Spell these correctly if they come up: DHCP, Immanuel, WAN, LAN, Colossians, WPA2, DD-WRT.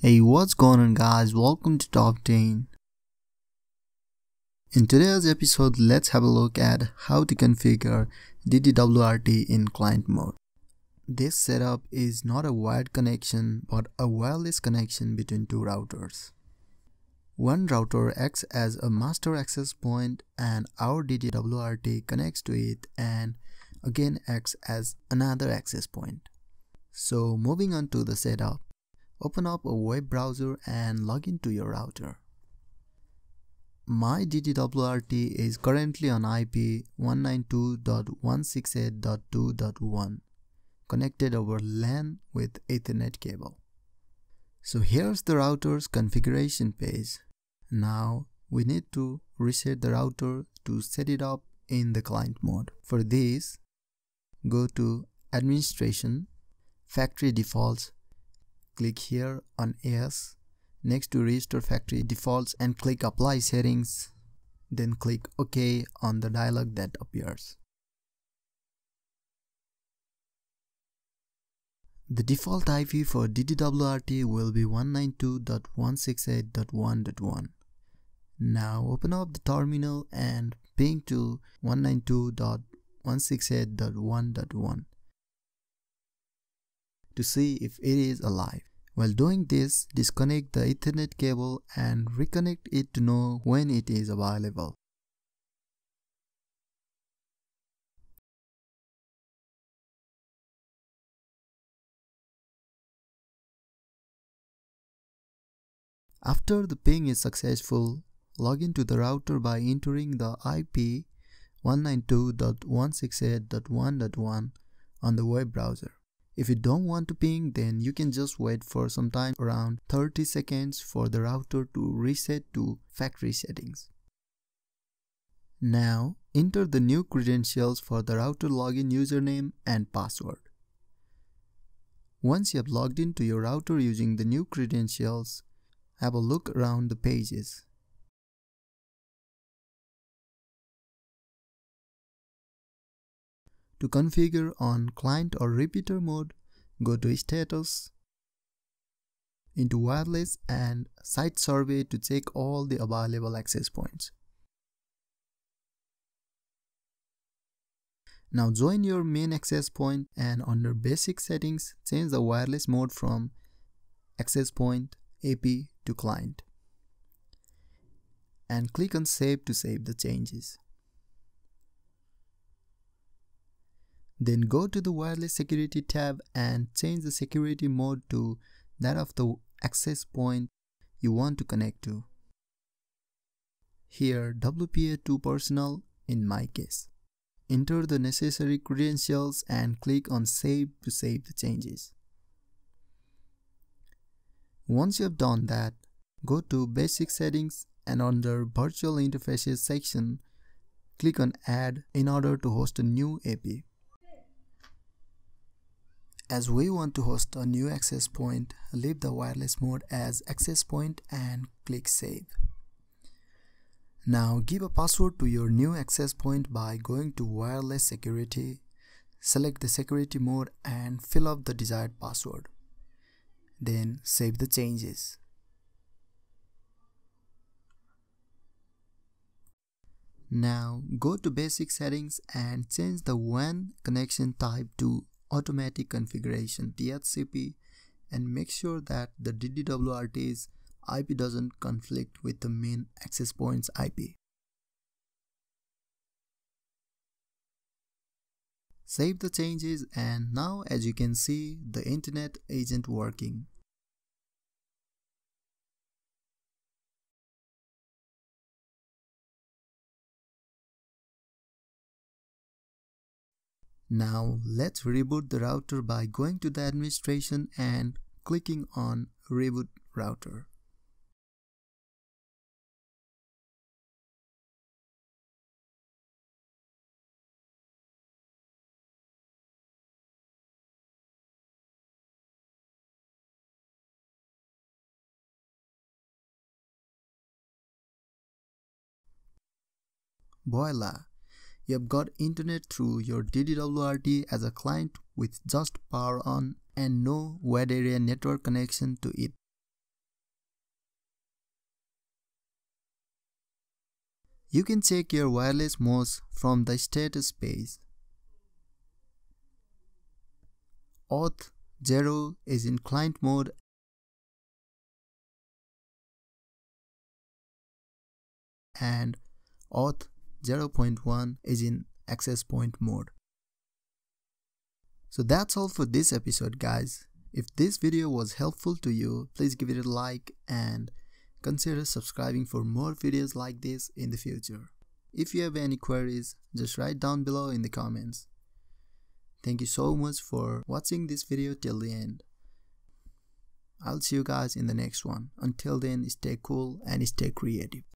Hey, what's going on guys, welcome to Top 10. In today's episode, let's have a look at how to configure DD-WRT in client mode. This setup is not a wired connection but a wireless connection between two routers. One router acts as a master access point and our DD-WRT connects to it and again acts as another access point. So moving on to the setup. Open up a web browser and log into your router. My DD-WRT is currently on IP 192.168.2.1, connected over LAN with Ethernet cable. So here's the router's configuration page. Now we need to reset the router to set it up in the client mode. For this, go to Administration, Factory Defaults. Click here on Yes, next to Restore Factory Defaults and click Apply Settings, then click OK on the dialog that appears. The default IP for DD-WRT will be 192.168.1.1. Now open up the terminal and ping to 192.168.1.1. to see if it is alive. While doing this, disconnect the Ethernet cable and reconnect it to know when it is available. After the ping is successful, log into the router by entering the IP 192.168.1.1 on the web browser. If you don't want to ping, then you can just wait for some time, around 30 seconds, for the router to reset to factory settings. Now, enter the new credentials for the router login username and password. Once you have logged into your router using the new credentials, have a look around the pages. To configure on client or repeater mode, go to Status, into Wireless and Site Survey to check all the available access points. Now join your main access point and under Basic Settings, change the wireless mode from Access Point AP to Client. And click on Save to save the changes. Then go to the Wireless Security tab and change the security mode to that of the access point you want to connect to. Here WPA2 Personal in my case. Enter the necessary credentials and click on Save to save the changes. Once you have done that, go to Basic Settings and under Virtual Interfaces section, click on Add in order to host a new AP. As we want to host a new access point, leave the wireless mode as access point and click save. Now give a password to your new access point by going to Wireless Security, select the security mode and fill up the desired password. Then save the changes. Now go to Basic Settings and change the WAN connection type to Automatic Configuration DHCP and make sure that the DD-WRT's IP doesn't conflict with the main access point's IP. Save the changes and now as you can see, the internet isn't working. Now let's reboot the router by going to the administration and clicking on Reboot Router. Voila! you have got internet through your DD-WRT as a client with just power on and no wide area network connection to it. You can check your wireless MOS from the status page. Auth 0 is in client mode and auth 0.1 is in access point mode. So that's all for this episode, guys. If this video was helpful to you, please give it a like and consider subscribing for more videos like this in the future. If you have any queries, just write down below in the comments. Thank you so much for watching this video till the end. I'll see you guys in the next one. Until then, stay cool and stay creative.